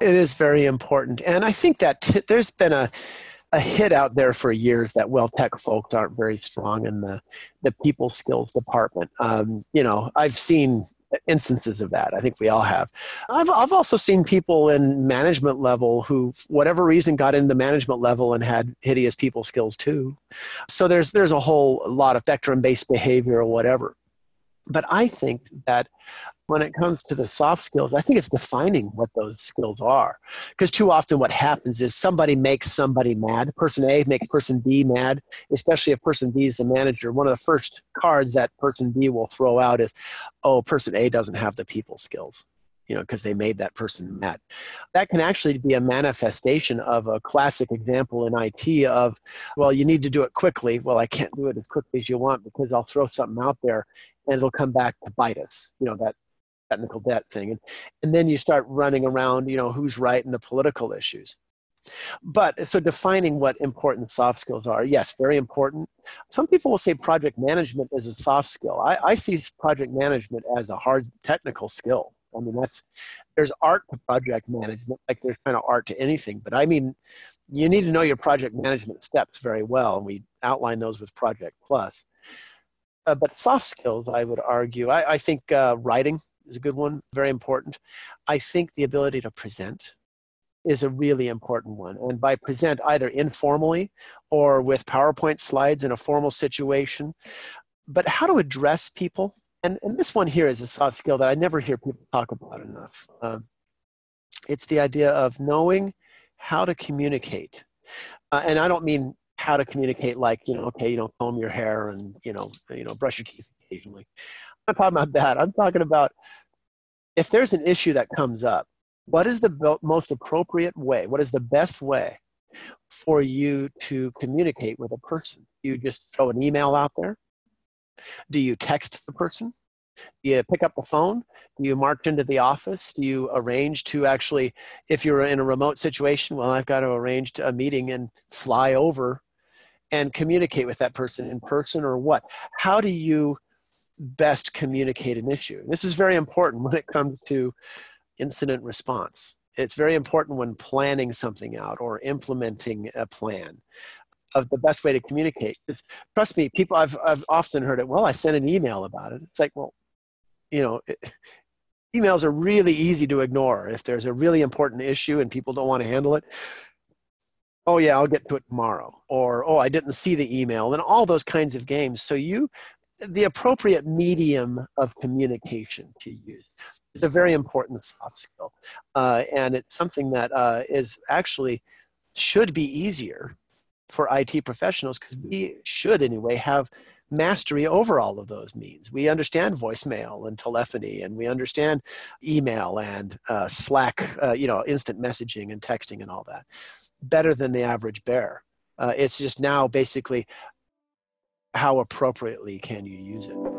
It is very important. And I think that there's been a hit out there for years that WellTech folks aren't very strong in the people skills department. You know, I've seen instances of that. I think we all have. I've also seen people in management level who, for whatever reason, got into the management level and had hideous people skills too. So there's a whole lot of spectrum-based behavior or whatever. But I think that when it comes to the soft skills, I think it's defining what those skills are. Because too often what happens is somebody makes somebody mad. Person A makes person B mad, especially if person B is the manager. One of the first cards that person B will throw out is, oh, person A doesn't have the people skills, you know, because they made that person mad. That can actually be a manifestation of a classic example in IT of, well, you need to do it quickly. Well, I can't do it as quickly as you want because I'll throw something out there and it'll come back to bite us, you know, that technical debt thing. And then you start running around, you know, who's right in the political issues. But so defining what important soft skills are, yes, very important. Some people will say project management is a soft skill. I see project management as a hard technical skill. I mean, there's art to project management, like there's kind of art to anything. But I mean, you need to know your project management steps very well. And we outline those with Project Plus. But soft skills, I would argue, I think writing is a good one, very important. I think the ability to present is a really important one. And by present, either informally or with PowerPoint slides in a formal situation. But how to address people. And this one here is a soft skill that I never hear people talk about enough. It's the idea of knowing how to communicate. And I don't mean how to communicate like, you know, okay, you know, comb your hair and, you know, brush your teeth occasionally. I'm not talking about that. I'm talking about if there's an issue that comes up, what is the most appropriate way? What is the best way for you to communicate with a person? You just throw an email out there? Do you text the person? Do you pick up the phone? Do you march into the office? Do you arrange to actually, if you're in a remote situation, well, I've got to arrange a meeting and fly over and communicate with that person in person or what? How do you best communicate an issue? This is very important when it comes to incident response. It's very important when planning something out or implementing a plan of the best way to communicate. It's, trust me, people, I've often heard it, well, I sent an email about it. It's like, well, you know, emails are really easy to ignore. If there's a really important issue and people don't want to handle it, oh yeah, I'll get to it tomorrow. Or, oh, I didn't see the email, and all those kinds of games. So the appropriate medium of communication to use is a very important soft skill. And it's something that is actually should be easier for IT professionals, because we should anyway have mastery over all of those means. We understand voicemail and telephony, and we understand email and Slack, you know, instant messaging and texting and all that better than the average bear. It's just now basically how appropriately can you use it.